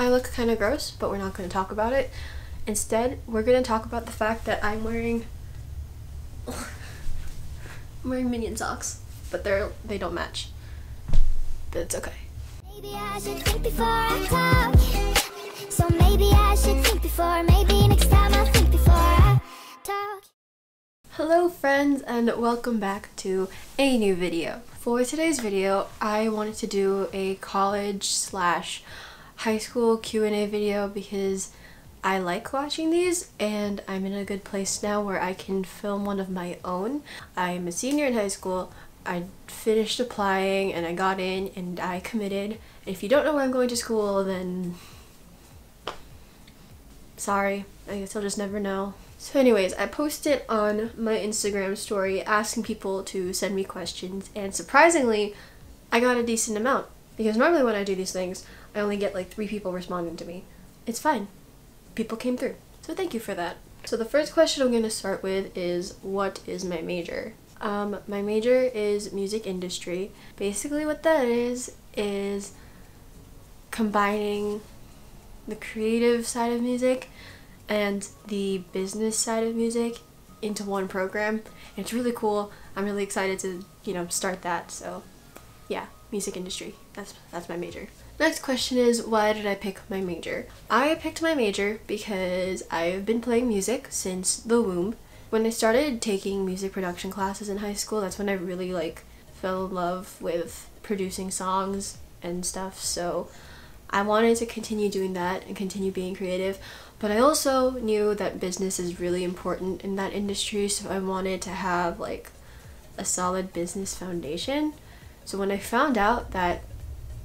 I look kind of gross, but we're not going to talk about it. Instead, we're going to talk about the fact that I'm wearing Minion socks, but they don't match. But it's okay. Maybe I should think before I talk. So maybe I should think before, maybe next time I'll think before I talk. Hello friends, and welcome back to a new video. For today's video, I wanted to do a college/high school Q&A video because I like watching these, and I'm in a good place now where I can film one of my own. I'm a senior in high school. I finished applying and I got in and I committed. If you don't know where I'm going to school, then sorry, I guess I'll just never know. So anyways, I posted on my Instagram story asking people to send me questions, and surprisingly, I got a decent amount. Because normally when I do these things, I only get like 3 people responding to me. It's fine. People came through. So thank you for that. So the first question I'm going to start with is, what is my major? My major is music industry. Basically what that is combining the creative side of music and the business side of music into one program. It's really cool. I'm really excited to, you know, start that. So yeah, music industry. That's my major. Next question is, why did I pick my major? I picked my major because I've been playing music since the womb. When I started taking music production classes in high school, that's when I really like fell in love with producing songs and stuff. So I wanted to continue doing that and continue being creative, but I also knew that business is really important in that industry, so I wanted to have like a solid business foundation. So when I found out that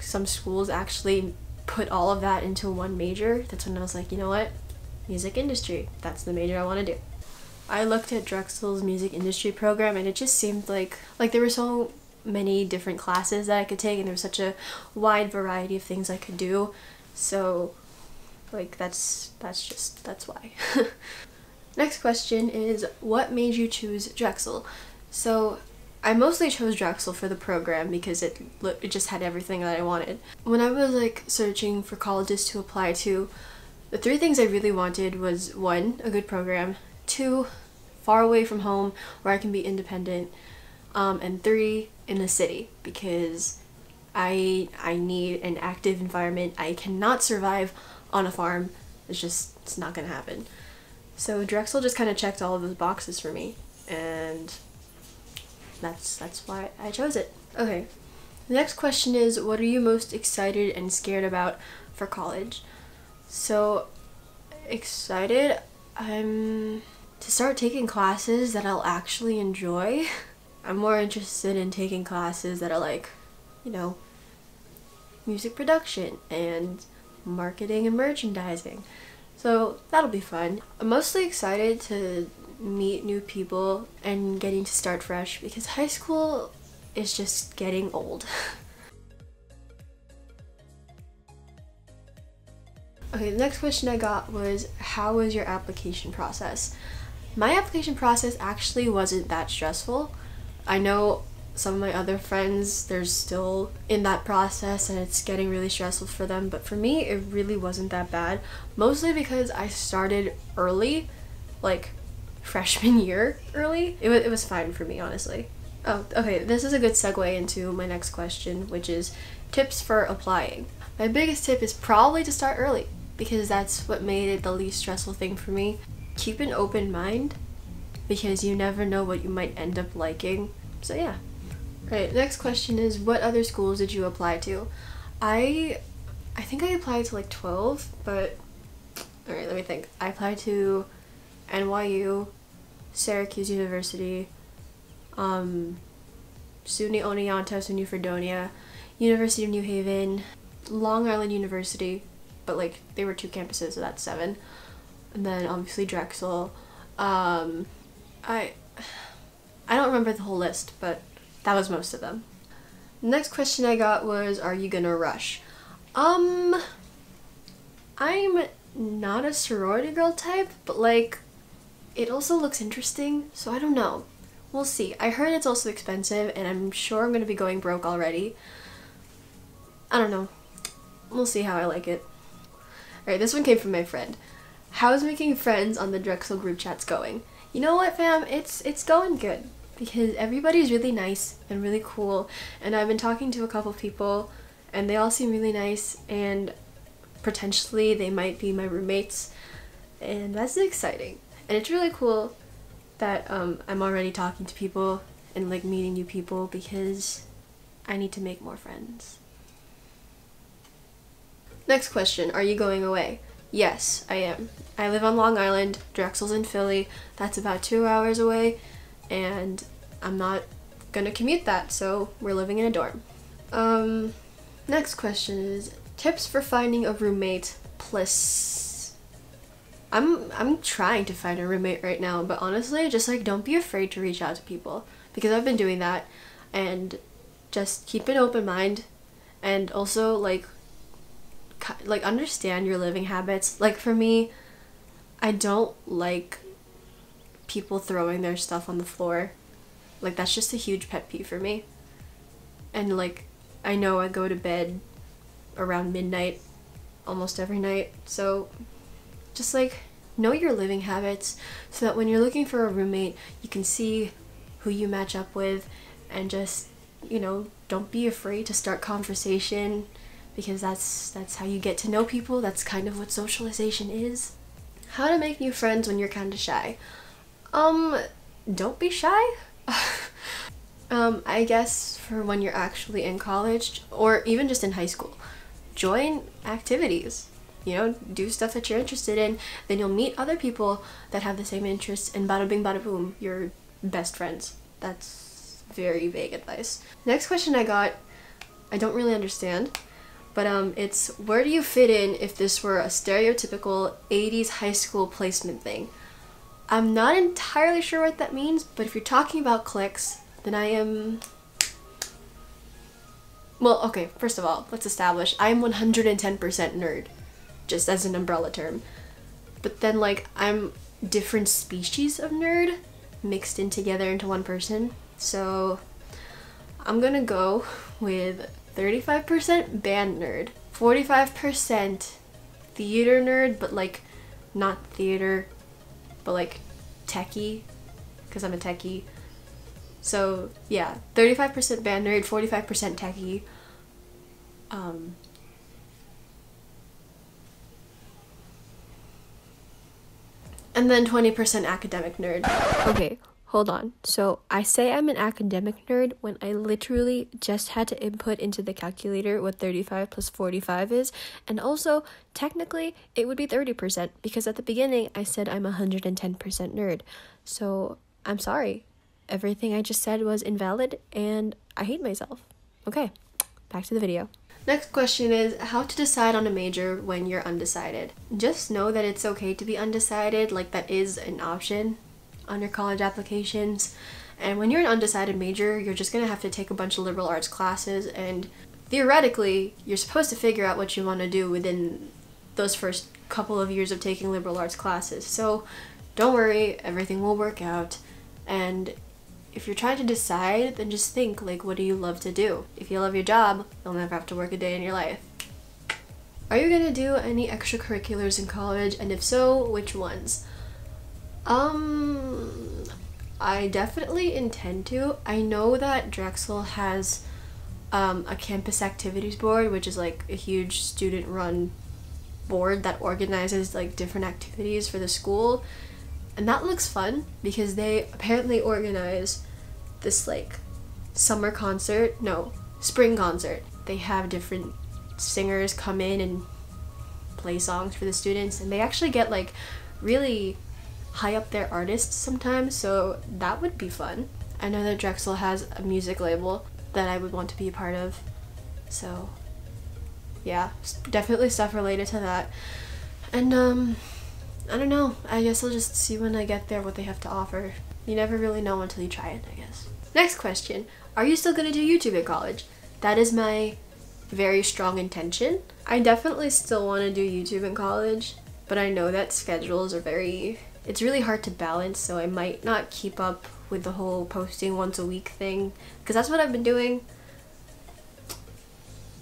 some schools actually put all of that into one major, that's when I was like, you know what? Music industry, that's the major I want to do. I looked at Drexel's music industry program and it just seemed like there were so many different classes that I could take, and there was such a wide variety of things I could do, so like that's why. Next question is, what made you choose Drexel? So I mostly chose Drexel for the program because it just had everything that I wanted. When I was like searching for colleges to apply to, the 3 things I really wanted was 1, a good program, 2, far away from home where I can be independent, and 3, in the city, because I need an active environment. I cannot survive on a farm. It's not gonna happen. So Drexel just kind of checked all of those boxes for me, and that's why I chose it. Okay, the next question is, what are you most excited and scared about for college? So excited, I'm to start taking classes that I'll actually enjoy. I'm more interested in taking classes that are like, you know, music production and marketing and merchandising. So that'll be fun. I'm mostly excited to meet new people and getting to start fresh, because high school is just getting old. Okay, the next question I got was, how was your application process? My application process actually wasn't that stressful. I know some of my other friends, they're still in that process and it's getting really stressful for them, but for me it really wasn't that bad, mostly because I started early, like freshman year early. It was fine for me, honestly. Oh, okay, this is a good segue into my next question, which is tips for applying. My biggest tip is probably to start early, because that's what made it the least stressful thing for me. Keep an open mind, because you never know what you might end up liking, so yeah. Alright, next question is, what other schools did you apply to? I think I applied to like 12, but alright, let me think. I applied to NYU, Syracuse University, SUNY Oneonta, SUNY Fredonia, University of New Haven, Long Island University, but like they were 2 campuses, so that's 7. And then obviously Drexel. I don't remember the whole list, but that was most of them. Next question I got was, are you gonna rush? I'm not a sorority girl type, but like it also looks interesting, so I don't know. We'll see. I heard it's also expensive, and I'm sure I'm gonna be going broke already. I don't know. We'll see how I like it. Alright, this one came from my friend. How's making friends on the Drexel group chats going? You know what, fam? It's going good, because everybody's really nice and really cool, and I've been talking to a couple people and they all seem really nice, and potentially they might be my roommates, and that's exciting. And it's really cool that I'm already talking to people and like meeting new people, because I need to make more friends. Next question, are you going away? Yes, I am. I live on Long Island, Drexel's in Philly, that's about 2 hours away, and I'm not gonna commute that, so we're living in a dorm. Next question is, tips for finding a roommate, plus... I'm trying to find a roommate right now, but honestly, just like don't be afraid to reach out to people, because I've been doing that, and just keep an open mind, and also like understand your living habits. Like for me, I don't like people throwing their stuff on the floor. Like that's just a huge pet peeve for me. And like I know I go to bed around midnight almost every night, so just like know your living habits so that when you're looking for a roommate you can see who you match up with, and just, you know, don't be afraid to start conversation, because that's how you get to know people. That's kind of what socialization is. How to make new friends when you're kind of shy. Don't be shy. I guess for when you're actually in college, or even just in high school, join activities. You know, do stuff that you're interested in, then you'll meet other people that have the same interests, and bada bing bada boom, you're best friends. That's very vague advice. Next question I got, I don't really understand. But it's, where do you fit in if this were a stereotypical 80s high school placement thing? I'm not entirely sure what that means, but if you're talking about cliques, then I am... Well, okay, first of all, let's establish, I am 110% nerd, just as an umbrella term. But then, like, I'm different species of nerd mixed in together into one person, so I'm gonna go with... 35% band nerd, 45% theater nerd, but like not theater, but like techie, because I'm a techie. So yeah, 35% band nerd, 45% techie. And then 20% academic nerd. Okay. Hold on, so I say I'm an academic nerd when I literally just had to input into the calculator what 35 plus 45 is, and also, technically, it would be 30%, because at the beginning, I said I'm 110% nerd. So, I'm sorry. Everything I just said was invalid, and I hate myself. Okay, back to the video. Next question is, how to decide on a major when you're undecided. Just know that it's okay to be undecided, like that is an option on your college applications. And when you're an undecided major, you're just gonna have to take a bunch of liberal arts classes, and theoretically you're supposed to figure out what you want to do within those first couple of years of taking liberal arts classes, so don't worry, everything will work out. And if you're trying to decide, then just think, like, what do you love to do? If you love your job, you'll never have to work a day in your life. Are you gonna do any extracurriculars in college, and if so, which ones? I definitely intend to. I know that Drexel has a campus activities board, which is like a huge student-run board that organizes like different activities for the school, and that looks fun because they apparently organize this like summer concert, no, spring concert. They have different singers come in and play songs for the students, and they actually get like really high up their artists sometimes, so that would be fun. I know that Drexel has a music label that I would want to be a part of, so yeah, definitely stuff related to that. And I don't know, I guess I'll just see when I get there what they have to offer. You never really know until you try it, I guess. Next question, are you still gonna do YouTube at college? That is my very strong intention. I definitely still want to do YouTube in college, but I know that schedules are very... It's really hard to balance, so I might not keep up with the whole posting once a week thing, because that's what I've been doing.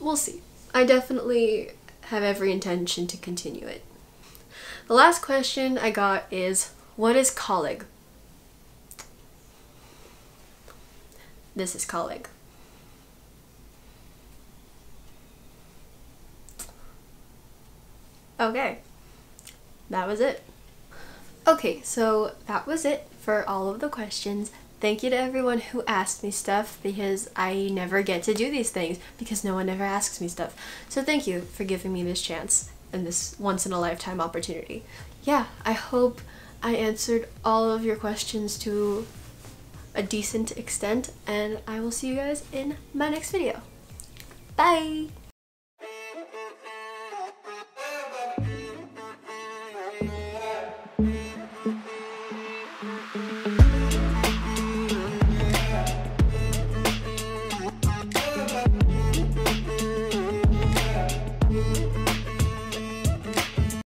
We'll see. I definitely have every intention to continue it. The last question I got is, what is colleague? This is colleague. Okay, that was it. Okay, so that was it for all of the questions. Thank you to everyone who asked me stuff, because I never get to do these things because no one ever asks me stuff. So thank you for giving me this chance and this once-in-a-lifetime opportunity. Yeah, I hope I answered all of your questions to a decent extent, and I will see you guys in my next video. Bye!